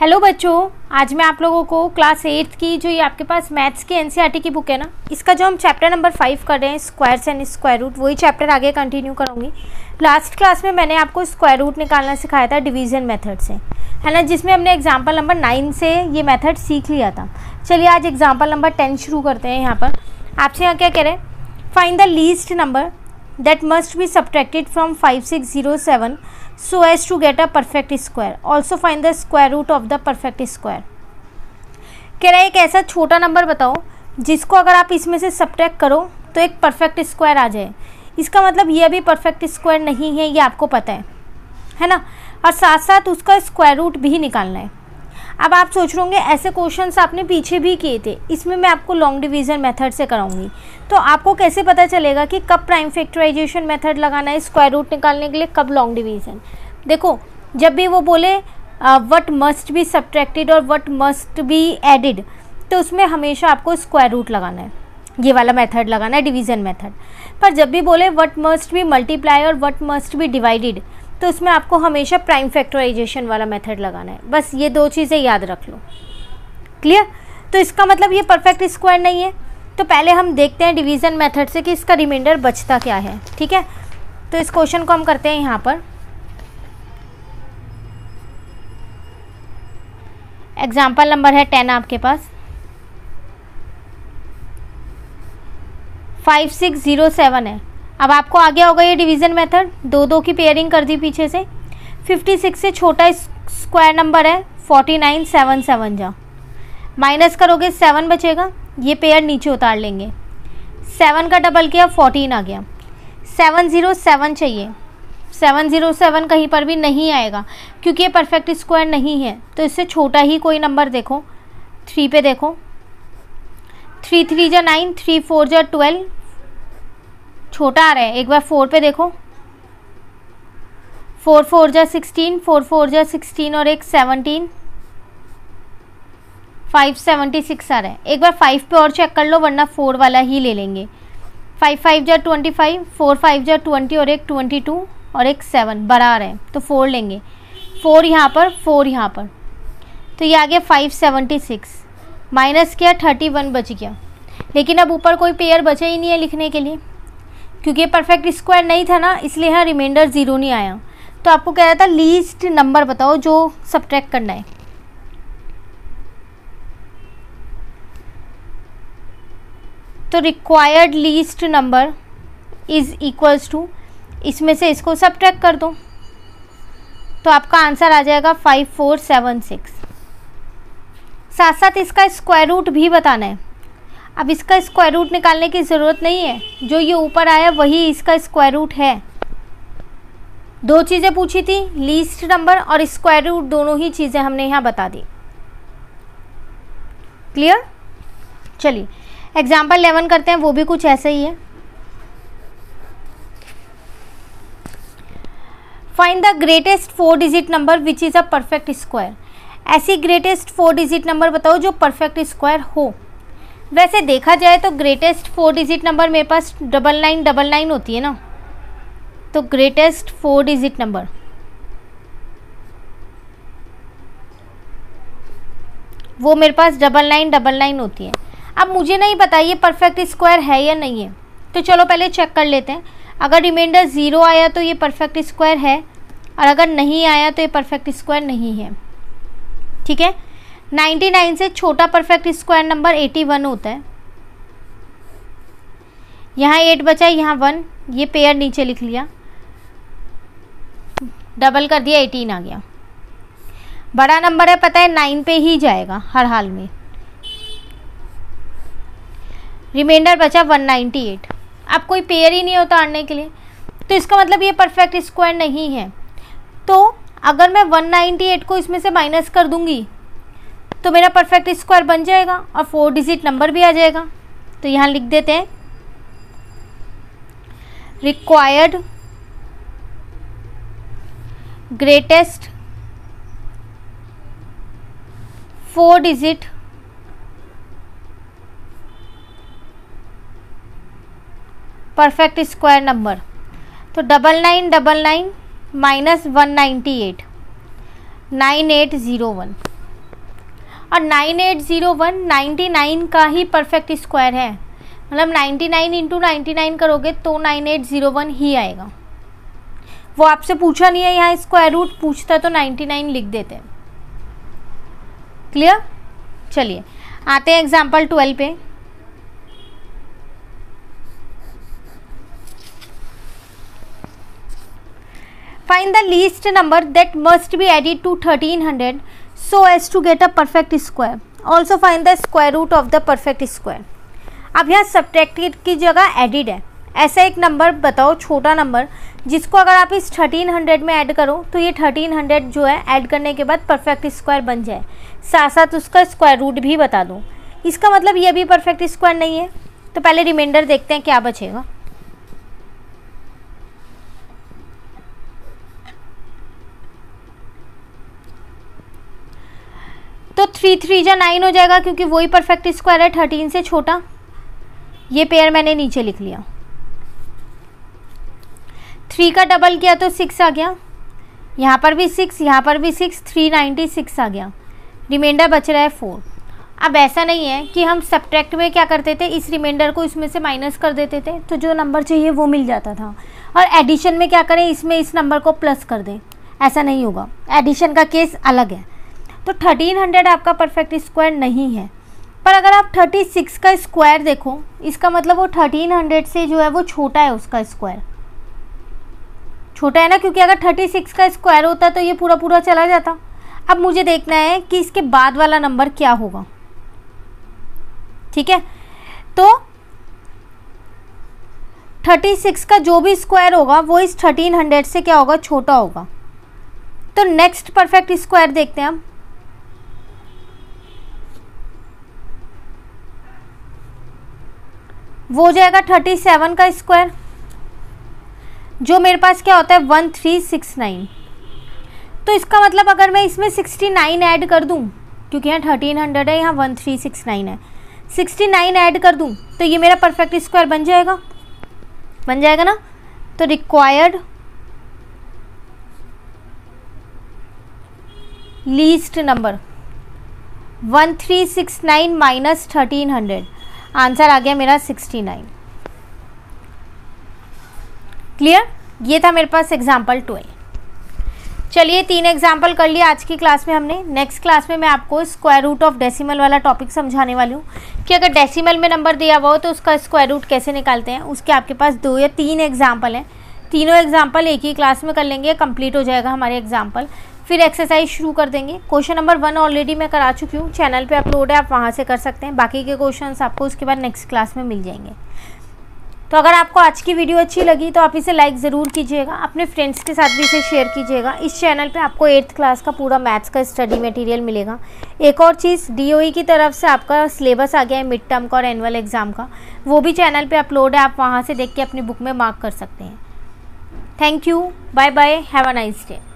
Hello बच्चों, आज मैं आप लोगों को क्लास 8 की जो ये आपके पास मैथ्स की एनसीईआरटी की बुक है ना, इसका जो हम चैप्टर नंबर 5 कर रहे हैं स्क्वायर्स एंड स्क्वायर रूट, वही चैप्टर आगे कंटिन्यू करूँगी। लास्ट क्लास में मैंने आपको स्क्वायर रूट निकालना सिखाया था डिवीज़न मेथड से, है ना, जिसमें हमने एग्जाम्पल नंबर 9 से ये मेथड सीख लिया था। चलिए आज एग्जाम्पल नंबर 10 शुरू करते हैं। यहाँ पर आपसे यहाँ क्या कह रहे हैं, find the least number that must be subtracted from 5607 so as to get a perfect square. Also find the square root of the perfect square. कह रहा है एक ऐसा छोटा नंबर बताओ जिसको अगर आप इसमें से सब्ट्रैक्ट करो तो एक परफेक्ट स्क्वायर आ जाए। इसका मतलब ये अभी परफेक्ट स्क्वायर नहीं है, ये आपको पता है ना, और साथ साथ उसका स्क्वायर रूट भी निकालना है। अब आप सोच रहे होंगे ऐसे क्वेश्चंस आपने पीछे भी किए थे, इसमें मैं आपको लॉन्ग डिवीज़न मेथड से कराऊंगी। तो आपको कैसे पता चलेगा कि कब प्राइम फैक्टराइजेशन मेथड लगाना है स्क्वायर रूट निकालने के लिए, कब लॉन्ग डिवीज़न। देखो जब भी वो बोले व्हाट मस्ट बी सब्ट्रैक्टेड और व्हाट मस्ट बी एडिड, तो उसमें हमेशा आपको स्क्वायर रूट लगाना है, ये वाला मेथड लगाना है डिवीज़न मेथड। पर जब भी बोले व्हाट मस्ट बी मल्टीप्लाई और व्हाट मस्ट बी डिवाइडेड, तो उसमें आपको हमेशा प्राइम फैक्टराइजेशन वाला मेथड लगाना है। बस ये दो चीज़ें याद रख लो, क्लियर। तो इसका मतलब ये परफेक्ट स्क्वायर नहीं है। तो पहले हम देखते हैं डिवीज़न मेथड से कि इसका रिमाइंडर बचता क्या है, ठीक है। तो इस क्वेश्चन को हम करते हैं यहाँ पर एग्जाम्पल नंबर है 10 आपके पास। 5607 है। अब आपको आ गया होगा ये डिवीज़न मेथड, दो दो की पेयरिंग कर दी पीछे से। 56 से छोटा स्क्वायर नंबर है 4977, जा माइनस करोगे 7 बचेगा, ये पेयर नीचे उतार लेंगे। 7 का डबल किया 14 आ गया। 707 चाहिए, 707 कहीं पर भी नहीं आएगा क्योंकि ये परफेक्ट स्क्वायर नहीं है। तो इससे छोटा ही कोई नंबर देखो, 3 पे देखो। 3 जा 9, 3 4 जा 12, छोटा आ रहा है। एक बार 4 पे देखो, 4 4 जा 16, 4 4 जा 16 और एक 17, 576 आ रहा है। एक बार 5 पे और चेक कर लो, वरना 4 वाला ही ले लेंगे। 5 5 जा 25, 4 5 जा 20 और एक 22 और एक 7, बड़ा आ रहा है तो 4 लेंगे। 4 यहाँ पर, 4 यहाँ पर, तो ये आ गया 576। माइनस किया 31 बच गया, लेकिन अब ऊपर कोई पेयर बचा ही नहीं है लिखने के लिए क्योंकि ये परफेक्ट स्क्वायर नहीं था ना, इसलिए यहाँ रिमाइंडर ज़ीरो नहीं आया। तो आपको कह रहा था लीस्ट नंबर बताओ जो सब्ट्रैक्ट करना है। तो required least number is equals to, इसमें से इसको सब्ट्रैक्ट कर दो, तो आपका आंसर आ जाएगा 5476। साथ साथ इसका स्क्वायर रूट भी बताना है। अब इसका स्क्वायर रूट निकालने की ज़रूरत नहीं है, जो ये ऊपर आया वही इसका स्क्वायर रूट है। दो चीज़ें पूछी थी, लीस्ट नंबर और स्क्वायर रूट, दोनों ही चीज़ें हमने यहाँ बता दी, क्लियर। चलिए एग्जाम्पल 11 करते हैं, वो भी कुछ ऐसा ही है। Find the greatest 4 digit number which is a perfect square. ऐसी ग्रेटेस्ट 4 डिजिट नंबर बताओ जो परफेक्ट स्क्वायर हो। वैसे देखा जाए तो ग्रेटेस्ट 4 डिजिट नंबर मेरे पास 9999 होती है ना, तो ग्रेटेस्ट 4 डिजिट नंबर वो मेरे पास 9999 होती है। अब मुझे नहीं पता ये परफेक्ट स्क्वायर है या नहीं है, तो चलो पहले चेक कर लेते हैं। अगर रिमाइंडर ज़ीरो आया तो ये परफेक्ट स्क्वायर है, और अगर नहीं आया तो ये परफेक्ट स्क्वायर नहीं है, ठीक है। 99 से छोटा परफेक्ट स्क्वायर नंबर 81 होता है। यहाँ 8 बचा, यहाँ 1, ये पेयर नीचे लिख लिया, डबल कर दिया, 18 आ गया। बड़ा नंबर है, पता है 9 पे ही जाएगा हर हाल में। रिमाइंडर बचा 198। अब कोई पेयर ही नहीं होता आने के लिए, तो इसका मतलब ये परफेक्ट स्क्वायर नहीं है। तो अगर मैं 198 को इसमें से माइनस कर दूंगी तो मेरा परफेक्ट स्क्वायर बन जाएगा और 4 डिजिट नंबर भी आ जाएगा। तो यहाँ लिख देते हैं required greatest 4 digit perfect square number. तो 9999 माइनस 198, 9801। और 9801 99 का ही परफेक्ट स्क्वायर है, मतलब 99 × 99 करोगे तो 9801 ही आएगा। वो आपसे पूछा नहीं है, यहाँ स्क्वायर रूट पूछता तो 99 लिख देते। क्लियर। चलिए आते हैं एग्जाम्पल 12 पे। Find the least number that must be added to 1300 so as to get a perfect square. Also find the square root of the perfect square. अब यहाँ सब्ट्रैक्टेड की जगह एडिड है। ऐसा एक नंबर बताओ, छोटा नंबर, जिसको अगर आप इस 1300 में ऐड करो तो ये 1300 जो है ऐड करने के बाद परफेक्ट स्क्वायर बन जाए। साथ साथ उसका स्क्वायर रूट भी बता दो। इसका मतलब ये भी परफेक्ट स्क्वायर नहीं है। तो पहले रिमाइंडर देखते हैं क्या बचेगा। तो 3 3 जा 9 हो जाएगा, क्योंकि वही परफेक्ट स्क्वायर है 13 से छोटा। ये पेयर मैंने नीचे लिख लिया। 3 का डबल किया तो 6 आ गया, यहाँ पर भी 6, यहाँ पर भी 6, 396 आ गया। रिमाइंडर बच रहा है 4। अब ऐसा नहीं है कि हम सब्ट्रैक्ट में क्या करते थे, इस रिमाइंडर को इसमें से माइनस कर देते थे तो जो नंबर चाहिए वो मिल जाता था, और एडिशन में क्या करें, इसमें इस नंबर को प्लस कर दें। ऐसा नहीं होगा, एडिशन का केस अलग है। तो 1300 आपका परफेक्ट स्क्वायर नहीं है। पर अगर आप 36 का स्क्वायर देखो, इसका मतलब वो 1300 से जो है वो छोटा है, उसका स्क्वायर छोटा है ना, क्योंकि अगर 36 का स्क्वायर होता तो ये पूरा पूरा चला जाता। अब मुझे देखना है कि इसके बाद वाला नंबर क्या होगा। ठीक है, तो 36 का जो भी स्क्वायर होगा वो इस 1300 से क्या होगा, छोटा होगा। तो नेक्स्ट परफेक्ट स्क्वायर देखते हैं हम। वो जाएगा 37 का स्क्वायर, जो मेरे पास क्या होता है 1369। तो इसका मतलब अगर मैं इसमें 69 ऐड कर दूं, क्योंकि यहाँ 1300 है, यहाँ 1369 है, 69 ऐड कर दूं तो ये मेरा परफेक्ट स्क्वायर बन जाएगा, ना। तो required least number 1369 minus 1300, answer आ गया मेरा 69। क्लियर। ये था मेरे पास एग्जाम्पल 12। चलिए 3 एग्जाम्पल कर लिए आज की क्लास में हमने। नेक्स्ट क्लास में मैं आपको स्क्वायर रूट ऑफ डेसिमल वाला टॉपिक समझाने वाली हूँ कि अगर डेसिमल में नंबर दिया हुआ हो तो उसका स्क्वायर रूट कैसे निकालते हैं। उसके आपके पास 2 या 3 एग्जाम्पल हैं, तीनों एग्जाम्पल एक ही क्लास में कर लेंगे, कंप्लीट हो जाएगा हमारे एग्जाम्पल। फिर एक्सरसाइज शुरू कर देंगे। क्वेश्चन नंबर 1 ऑलरेडी मैं करा चुकी हूँ, चैनल पे अपलोड है, आप वहाँ से कर सकते हैं। बाकी के क्वेश्चंस आपको उसके बाद नेक्स्ट क्लास में मिल जाएंगे। तो अगर आपको आज की वीडियो अच्छी लगी तो आप इसे लाइक ज़रूर कीजिएगा, अपने फ्रेंड्स के साथ भी इसे शेयर कीजिएगा। इस चैनल पे आपको 8th क्लास का पूरा मैथ्स का स्टडी मटेरियल मिलेगा। एक और चीज़, DOE की तरफ से आपका सिलेबस आ गया है मिड टर्म का और एनुअल एग्ज़ाम का, वो भी चैनल पर अपलोड है, आप वहाँ से देख के अपनी बुक में मार्क कर सकते हैं। Thank you, bye bye, have a nice day.